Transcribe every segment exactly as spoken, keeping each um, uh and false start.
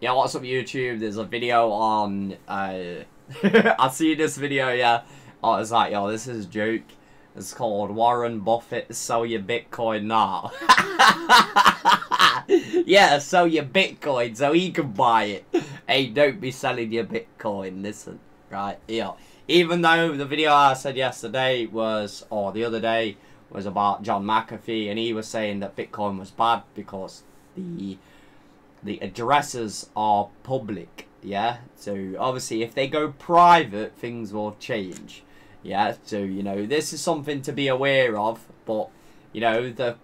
Yeah, what's up YouTube? There's a video on, uh, I see this video, yeah. Oh, it's like, yo, this is a joke. It's called Warren Buffett, sell your Bitcoin now. Yeah, sell your Bitcoin so he can buy it. Hey, don't be selling your Bitcoin, listen, right? Yeah, even though the video I said yesterday was, or the other day, was about John McAfee, and he was saying that Bitcoin was bad because the... the addresses are public, yeah? So, obviously, if they go private, things will change, yeah? So, you know, this is something to be aware of, but, you know, the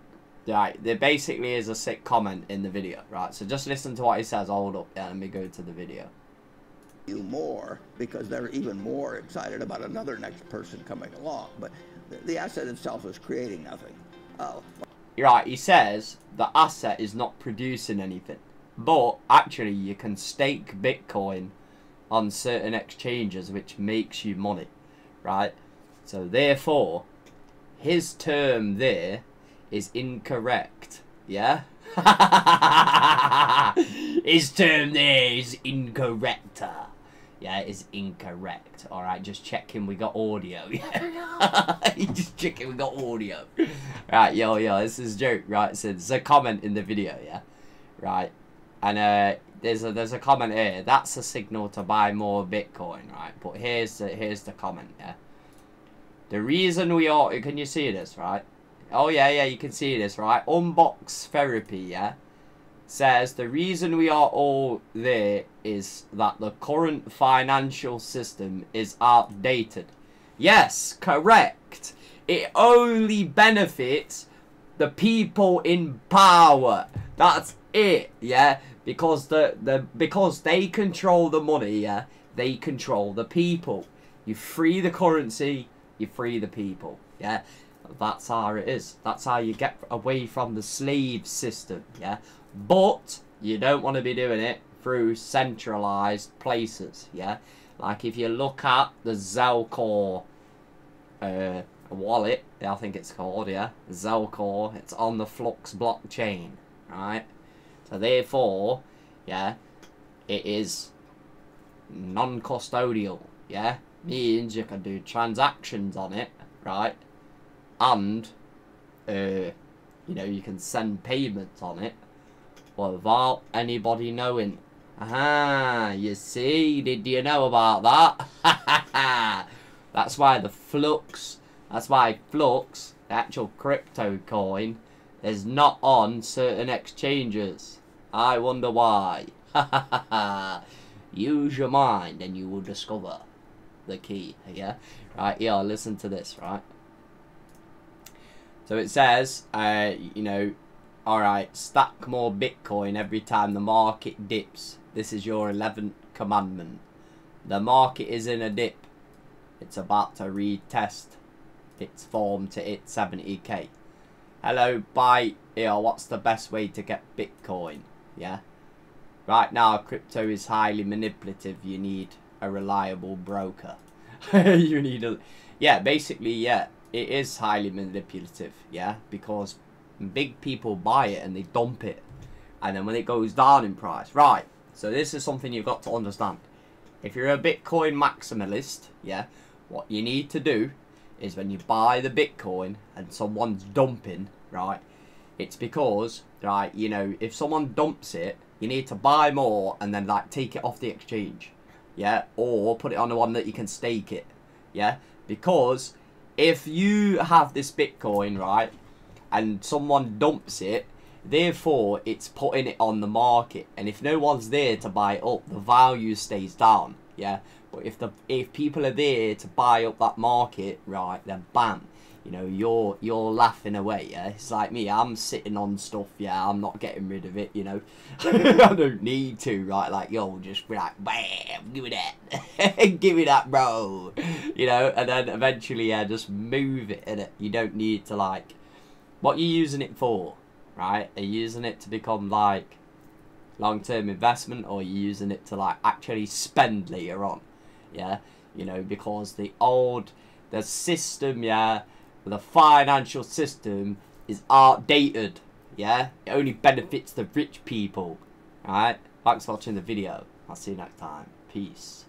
like, there basically is a sick comment in the video, right? So, just listen to what he says. Hold up, yeah, let me go to the video. You more, because they're even more excited about another next person coming along, but the asset itself is creating nothing. Oh. Right, he says the asset is not producing anything. But actually, you can stake Bitcoin on certain exchanges, which makes you money, right? So therefore, his term there is incorrect, yeah? His term there is incorrect, yeah, it is incorrect. All right, just checking we got audio. Just checking we got audio. Right, yo, yo, this is a joke, right? So there's a comment in the video, yeah, right. And uh, there's a there's a comment here. That's a signal to buy more Bitcoin, right? But here's the here's the comment. Yeah. The reason we are can you see this, right? Oh yeah, yeah, you can see this, right? Unbox Therapy, yeah, says the reason we are all there is that the current financial system is outdated. Yes, correct. It only benefits the people in power. That's it, yeah. Because the, the because they control the money, yeah, they control the people. You free the currency, you free the people, yeah. That's how it is. That's how you get away from the slave system, yeah. But you don't want to be doing it through centralized places, yeah. Like if you look at the Zellcore uh, wallet, I think it's called, yeah, Zellcore. It's on the Flux blockchain, right? So therefore, yeah, it is non-custodial, yeah? Means you can do transactions on it, right? And, uh, you know, you can send payments on it without anybody knowing. Aha, you see? Did you know about that? That's why the Flux, that's why Flux, the actual crypto coin, is not on certain exchanges. I wonder why. Use your mind and you will discover the key, yeah? Right, yeah, listen to this, right? So it says, uh, you know, alright, stack more Bitcoin every time the market dips. This is your eleventh commandment. The market is in a dip. It's about to retest its form to its seventy K. Hello, buy, you know, what's the best way to get Bitcoin? Yeah. Right now, crypto is highly manipulative. You need a reliable broker. You need a... Yeah, basically, yeah, it is highly manipulative, yeah, because big people buy it and they dump it. And then when it goes down in price, right, so this is something you've got to understand. If you're a Bitcoin maximalist, yeah, what you need to do is when you buy the Bitcoin and someone's dumping, right, it's because, right, you know, if someone dumps it, you need to buy more and then, like, take it off the exchange, yeah, or put it on the one that you can stake it, yeah, because if you have this Bitcoin, right, and someone dumps it, therefore, it's putting it on the market, and if no one's there to buy it up, the value stays down, yeah, but if the if people are there to buy up that market, right, then bam, you know, you're you're laughing away, yeah. It's like me, I'm sitting on stuff, yeah, I'm not getting rid of it, you know. I don't need to, right, like, yo, just be like, bam, give me that. Give me that, bro, you know, and then eventually, yeah, just move it, and you don't need to, like, what you're using it for, right? Are you using it to become, like, long-term investment, or are you using it to, like, actually spend later on? Yeah, you know, because the old, the system, yeah, the financial system is outdated, yeah? It only benefits the rich people, right? Thanks for watching the video. I'll see you next time. Peace.